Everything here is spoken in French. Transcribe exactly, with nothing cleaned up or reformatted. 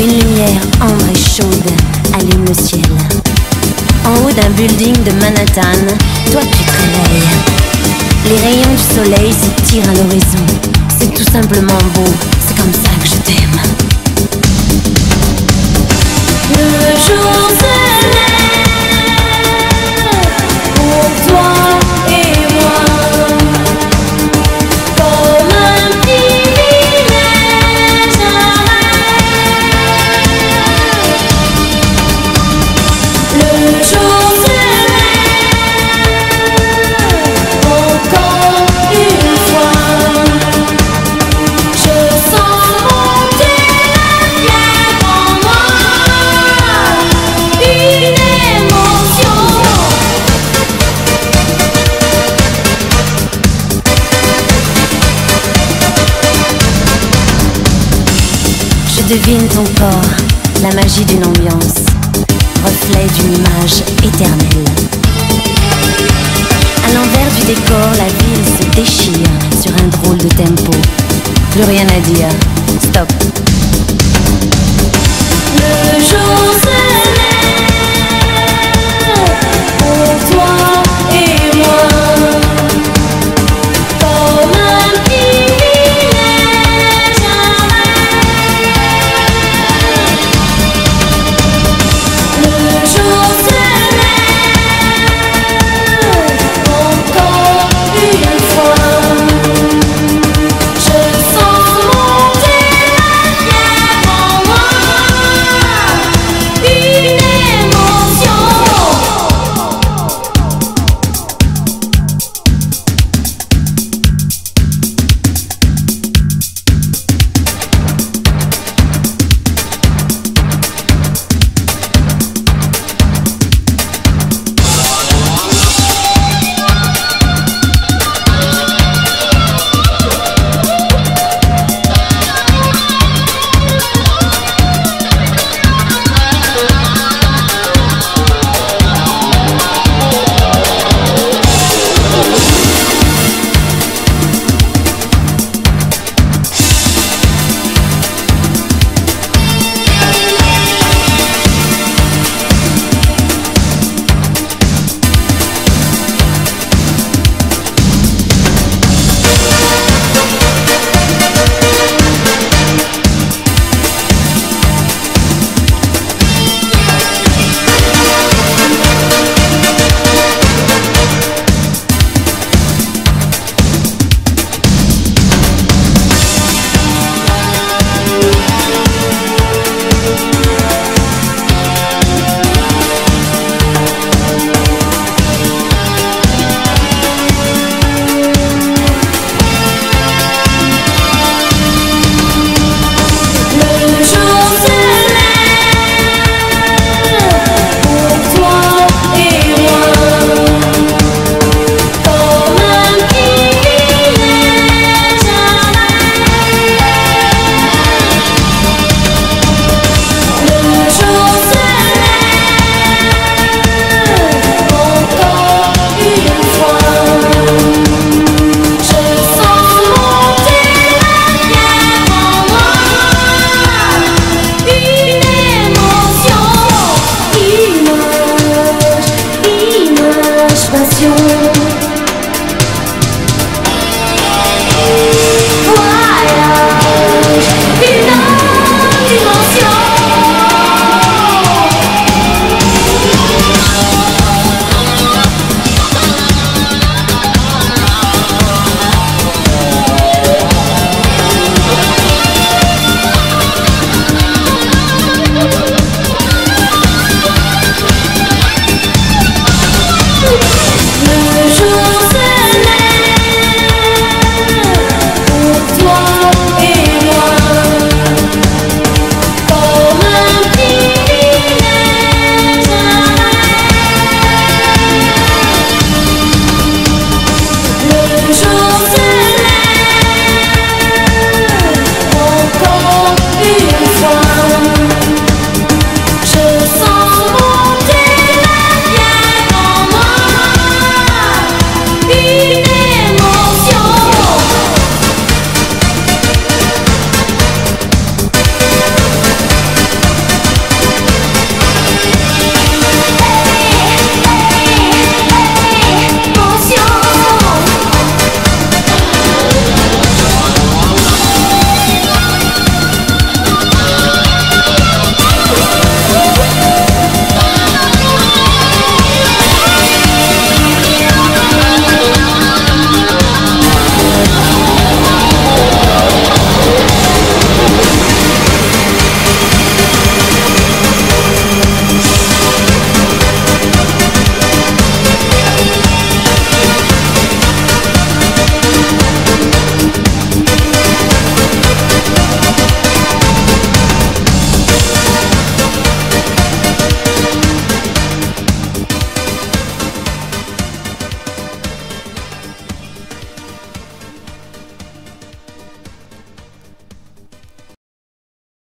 Une lumière ambre et chaude allume le ciel. En haut d'un building de Manhattan, toi tu te réveilles. Les rayons du soleil s'étirent à l'horizon. C'est tout simplement beau, c'est comme ça que je t'aime. Le jour se lève pour toi et moi, comme un privilège à rêve. Le jour se lève encore une fois. Je sens monter la fièvre en moi, une émotion. Je devine ton corps, la magie d'une ambiance, reflet d'une image éternelle. À l'envers du décor, la ville se déchire sur un drôle de tempo. Plus rien à dire, stop.